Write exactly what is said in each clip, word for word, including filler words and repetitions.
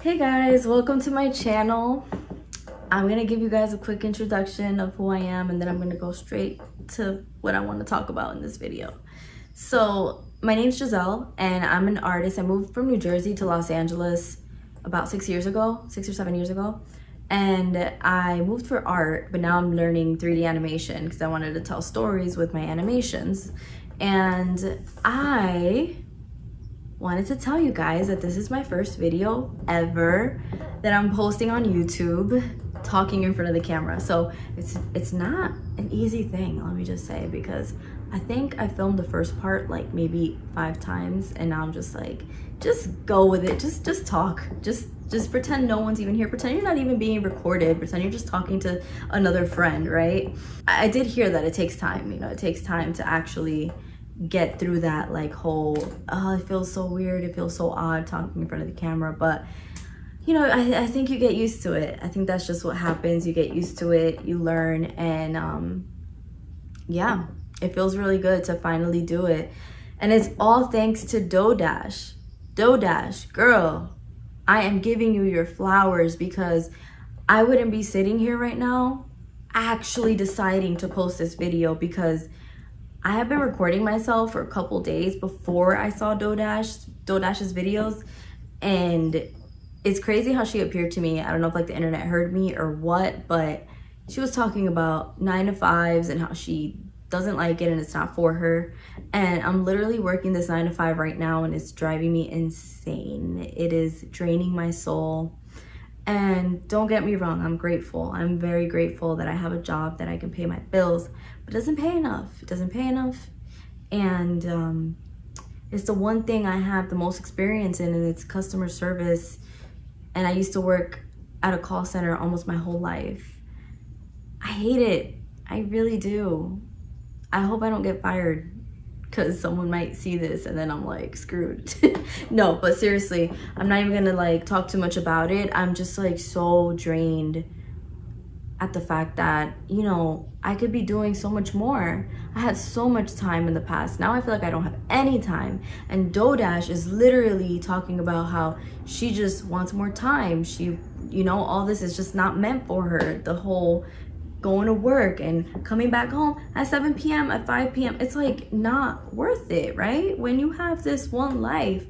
Hey guys, welcome to my channel. I'm gonna give you guys a quick introduction of who I am, and then I'm gonna go straight to what I want to talk about in this video. So my name's Giselle and I'm an artist. I moved from New Jersey to Los Angeles about six years ago, six or seven years ago, and I moved for art, but now I'm learning three D animation because I wanted to tell stories with my animations. And I wanted to tell you guys that this is my first video ever that I'm posting on YouTube talking in front of the camera. So it's it's not an easy thing, let me just say, because I think I filmed the first part like maybe five times and now I'm just like, just go with it, just just talk, just just pretend no one's even here, pretend you're not even being recorded, pretend you're just talking to another friend, right? I did hear that it takes time, you know, it takes time to actually get through that like whole, oh, it feels so weird, it feels so odd talking in front of the camera, but you know, I, I think you get used to it. I think that's just what happens. You get used to it, you learn, and um, yeah, it feels really good to finally do it. And it's all thanks to Dough Dash. Dough Dash, girl, I am giving you your flowers because I wouldn't be sitting here right now actually deciding to post this video because I have been recording myself for a couple days before I saw Dough Dash, Dough Dash's videos, and it's crazy how she appeared to me. I don't know if like the internet heard me or what, but she was talking about nine to fives and how she doesn't like it and it's not for her. And I'm literally working this nine to five right now and it's driving me insane. It is draining my soul. And don't get me wrong, I'm grateful. I'm very grateful that I have a job that I can pay my bills, but it doesn't pay enough. It doesn't pay enough. And um, it's the one thing I have the most experience in, and it's customer service. And I used to work at a call center almost my whole life. I hate it. I really do. I hope I don't get fired because someone might see this and then I'm like screwed. No, but seriously, I'm not even gonna like talk too much about it. I'm just like so drained at the fact that, you know, I could be doing so much more. I had so much time in the past. Now I feel like I don't have any time. And Dough Dash is literally talking about how she just wants more time. She, you know, all this is just not meant for her. The whole going to work and coming back home at seven p m, at five p m It's like not worth it, right? When you have this one life,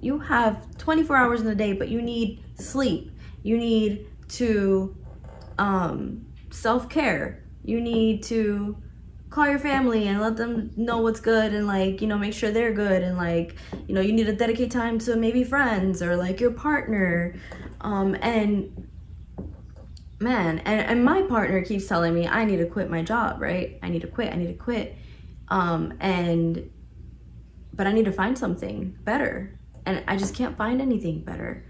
you have twenty-four hours in a day, but you need sleep. You need to um, self-care. You need to call your family and let them know what's good and like, you know, make sure they're good. And like, you know, you need to dedicate time to maybe friends or like your partner. Um, and man, and, and my partner keeps telling me I need to quit my job, right? I need to quit, I need to quit. Um, and, but I need to find something better. And I just can't find anything better.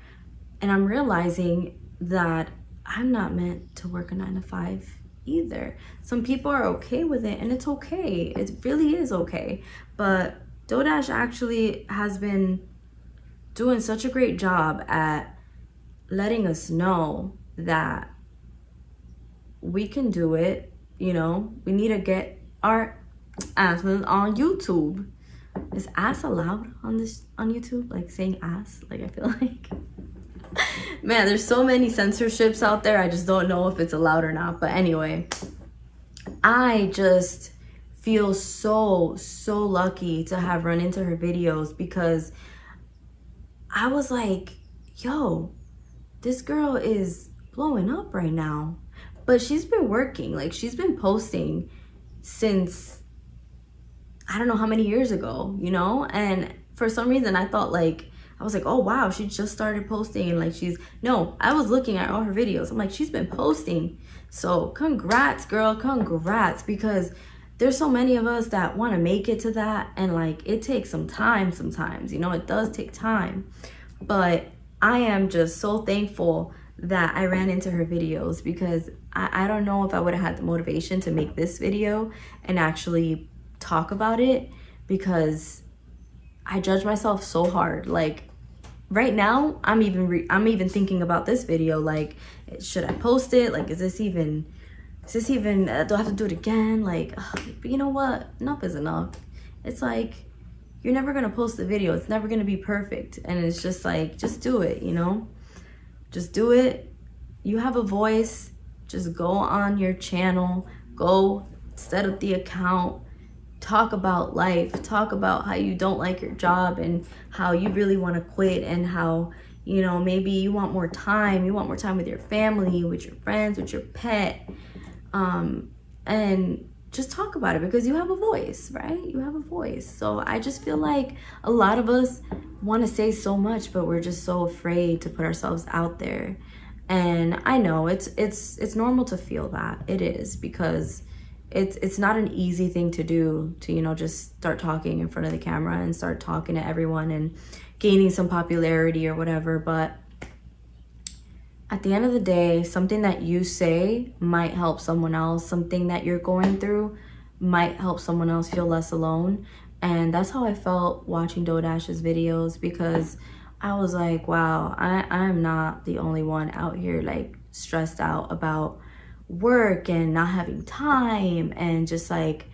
And I'm realizing that I'm not meant to work a nine to five either. Some people are okay with it and it's okay. It really is okay. But Dough Dash actually has been doing such a great job at letting us know that we can do it, you know? We need to get our ass on YouTube. Is ass allowed on this on YouTube? Like saying ass, like I feel like. Man, there's so many censorships out there. I just don't know if it's allowed or not. But anyway, I just feel so, so lucky to have run into her videos because I was like, yo, this girl is blowing up right now. But she's been working, like she's been posting since I don't know how many years ago, you know? And for some reason I thought like, I was like, oh wow, she just started posting and like she's, no, I was looking at all her videos. I'm like, she's been posting. So congrats girl, congrats, because there's so many of us that wanna make it to that and like it takes some time sometimes, you know, it does take time. But I am just so thankful that I ran into her videos because I, I don't know if I would have had the motivation to make this video and actually talk about it because I judge myself so hard. Like right now, I'm even re I'm even thinking about this video. Like, should I post it? Like, is this even? Is this even? Uh, do I have to do it again? Like, ugh, but you know what? Enough is enough. It's like you're never gonna post the video. It's never gonna be perfect, and it's just like just do it, you know. Just do it. You have a voice. Just go on your channel. Go set up the account. Talk about life. Talk about how you don't like your job and how you really want to quit and how, you know, maybe you want more time. You want more time with your family, with your friends, with your pet. Um, and just talk about it because you have a voice, right? You have a voice. So I just feel like a lot of us want to say so much, but we're just so afraid to put ourselves out there. And I know it's it's it's normal to feel that. It is, because it's it's not an easy thing to do, to, you know, just start talking in front of the camera and start talking to everyone and gaining some popularity or whatever. But at the end of the day, something that you say might help someone else. Something that you're going through might help someone else feel less alone. And that's how I felt watching Dough Dash's videos, because I was like, wow, I, I'm not the only one out here like stressed out about work and not having time and just like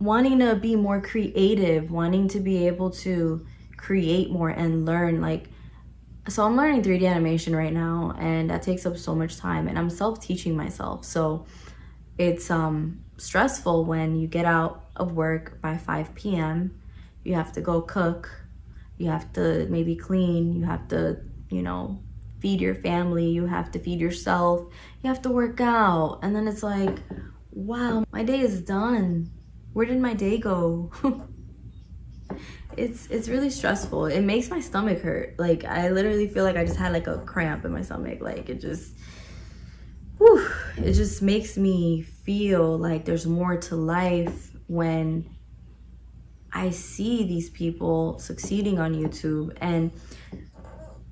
wanting to be more creative, wanting to be able to create more and learn. Like, so I'm learning three D animation right now, and that takes up so much time, and I'm self-teaching myself. So it's um, stressful when you get out of work by five P M You have to go cook. You have to maybe clean. You have to, you know, feed your family. You have to feed yourself. You have to work out. And then it's like, wow, my day is done. Where did my day go? It's it's really stressful. It makes my stomach hurt. Like, I literally feel like I just had like a cramp in my stomach. Like, it just, whew, it just makes me feel like there's more to life when I see these people succeeding on YouTube. And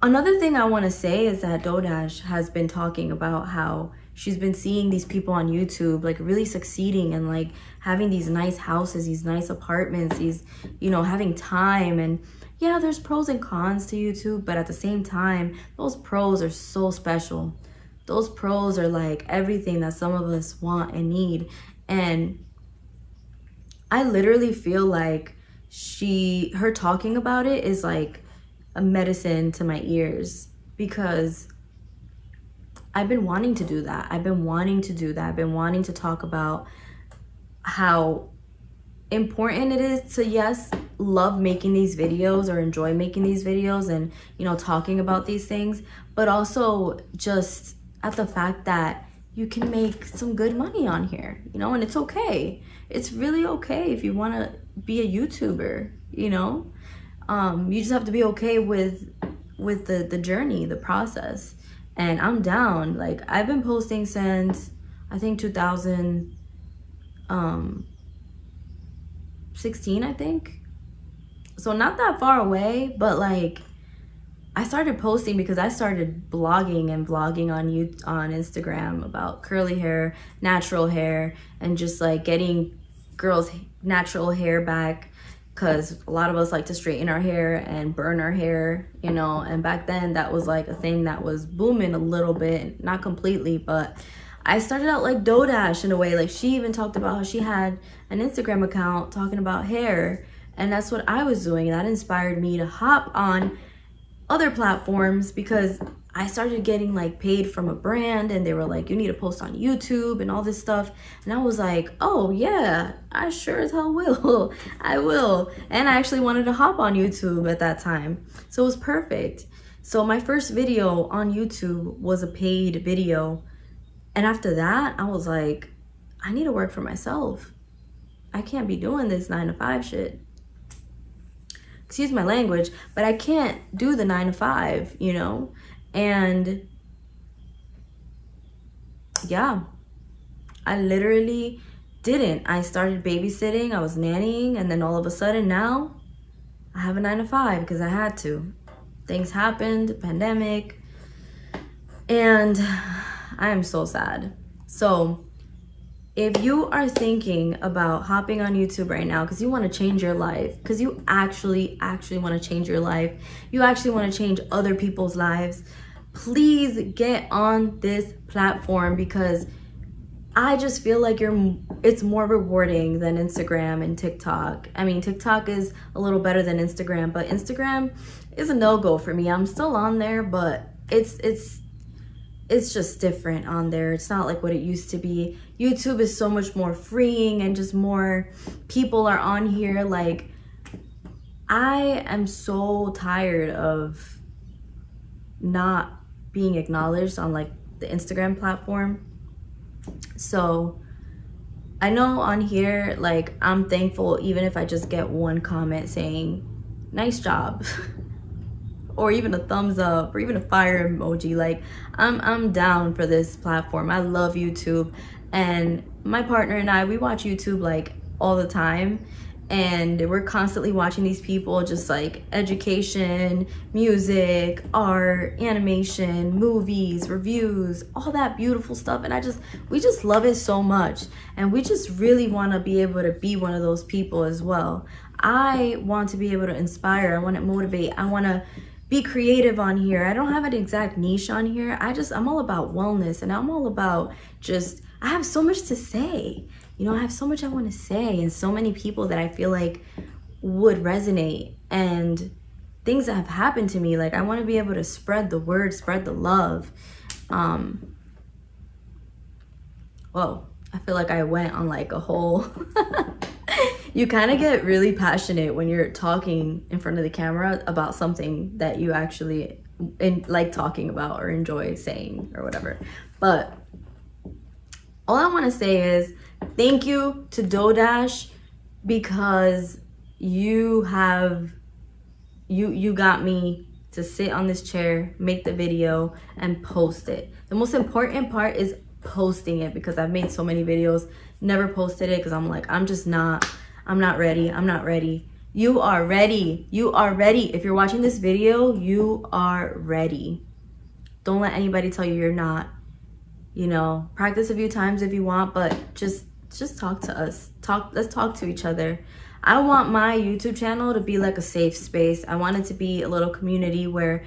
another thing I want to say is that Dough Dash has been talking about how she's been seeing these people on YouTube like really succeeding and like having these nice houses, these nice apartments, these, you know, having time. And yeah, there's pros and cons to YouTube, but at the same time, those pros are so special. Those pros are like everything that some of us want and need. And I literally feel like she, her talking about it is like a medicine to my ears, because I've been wanting to do that. I've been wanting to do that. I've been wanting to talk about how important it is to, yes, love making these videos or enjoy making these videos and, you know, talking about these things, but also just at the fact that you can make some good money on here, you know, and it's okay. It's really okay if you want to be a YouTuber, you know. Um, you just have to be okay with with the, the journey, the process. And I'm down. Like, I've been posting since I think two thousand sixteen, I think. So not that far away, but like, I started posting because I started blogging and vlogging on you on Instagram about curly hair, natural hair, and just like getting girls' natural hair back. Because a lot of us like to straighten our hair and burn our hair, you know, and back then that was like a thing that was booming a little bit, not completely, but I started out like Dough Dash in a way. Like, she even talked about how she had an Instagram account talking about hair, and that's what I was doing. That inspired me to hop on other platforms, because I started getting like paid from a brand and they were like, you need to post on YouTube and all this stuff. And I was like, oh yeah, I sure as hell will. I will. And I actually wanted to hop on YouTube at that time. So it was perfect. So my first video on YouTube was a paid video. And after that, I was like, I need to work for myself. I can't be doing this nine to five shit. Excuse my language, but I can't do the nine to five, you know? And yeah, I literally didn't. I started babysitting, I was nannying, and then all of a sudden now I have a nine to five because I had to. Things happened, pandemic, and I am so sad. So if you are thinking about hopping on YouTube right now because you want to change your life, because you actually, actually want to change your life, you actually want to change other people's lives, please get on this platform, because I just feel like you're, it's more rewarding than Instagram and TikTok. I mean, TikTok is a little better than Instagram, but Instagram is a no-go for me. I'm still on there, but it's it's it's just different on there. It's not like what it used to be. YouTube is so much more freeing, and just more people are on here. Like, I am so tired of not being acknowledged on like the Instagram platform. So I know on here, like, I'm thankful even if I just get one comment saying nice job or even a thumbs up or even a fire emoji. Like, I'm, I'm down for this platform. I love YouTube, and my partner and I, we watch YouTube like all the time, and we're constantly watching these people, just like education, music, art, animation, movies, reviews, all that beautiful stuff. And I just, we just love it so much, and we just really want to be able to be one of those people as well. I want to be able to inspire. I want to motivate. I want to be creative on here. I don't have an exact niche on here. I just, I'm all about wellness, and I'm all about just, I have so much to say. You know, I have so much I want to say, and so many people that I feel like would resonate, and things that have happened to me. Like, I want to be able to spread the word, spread the love. Um, whoa, I feel like I went on like a whole... You kind of get really passionate when you're talking in front of the camera about something that you actually in, like talking about or enjoy saying or whatever. But all I want to say is thank you to Dough Dash, because you have, you, you got me to sit on this chair, make the video, and post it. The most important part is posting it, because I've made so many videos, never posted it, because I'm like, I'm just not, I'm not ready, I'm not ready. You are ready, you are ready. If you're watching this video, you are ready. Don't let anybody tell you you're not. You know, practice a few times if you want, but just just talk to us. Talk, let's talk to each other. I want my YouTube channel to be like a safe space. I want it to be a little community where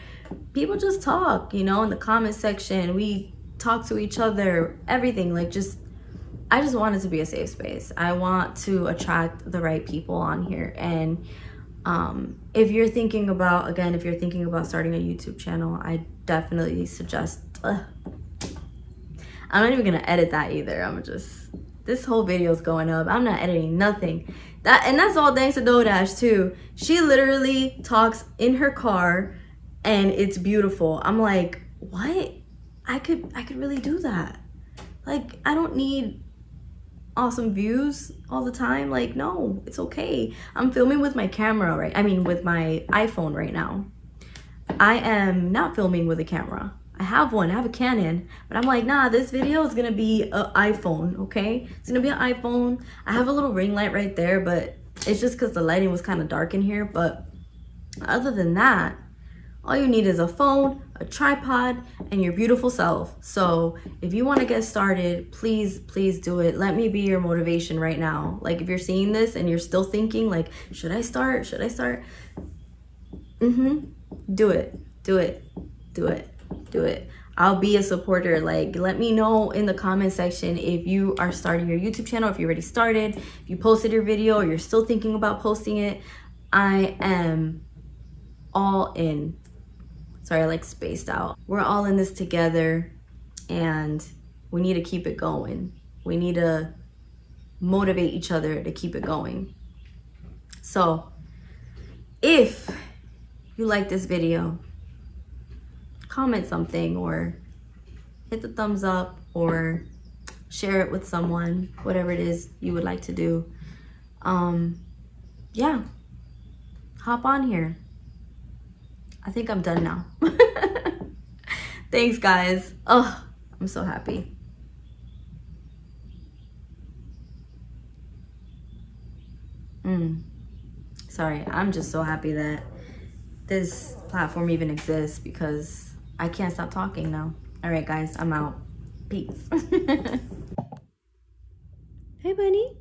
people just talk, you know, in the comment section. We talk to each other, everything. Like, just, I just want it to be a safe space. I want to attract the right people on here. And um, if you're thinking about, again, if you're thinking about starting a YouTube channel, I definitely suggest, uh, I'm not even gonna edit that either. I'm just, this whole video is going up. I'm not editing nothing. That, and that's all thanks to Dough Dash too. She literally talks in her car, and it's beautiful. I'm like, what? I could, I could really do that. Like, I don't need awesome views all the time. Like, no, it's okay. I'm filming with my camera, right? I mean, with my iPhone right now. I am not filming with a camera. I have one, I have a Canon, but I'm like, nah, this video is gonna be an iPhone, okay? It's gonna be an iPhone. I have a little ring light right there, but it's just cause the lighting was kind of dark in here. But other than that, all you need is a phone, a tripod, and your beautiful self. So if you wanna get started, please, please do it. Let me be your motivation right now. Like, if you're seeing this and you're still thinking like, should I start, should I start? Mm-hmm, do it, do it, do it. do it I'll be a supporter. Like, let me know in the comment section if you are starting your YouTube channel, if you already started, if you posted your video, or you're still thinking about posting it. I am all in. Sorry, I like spaced out. We're all in this together, and we need to keep it going. We need to motivate each other to keep it going. So if you like this video, comment something, or hit the thumbs up, or share it with someone, whatever it is you would like to do. Um, yeah, hop on here. I think I'm done now. Thanks, guys. Oh, I'm so happy. Mm. Sorry, I'm just so happy that this platform even exists, because I can't stop talking now. All right, guys, I'm out. Peace. Hi, bunny.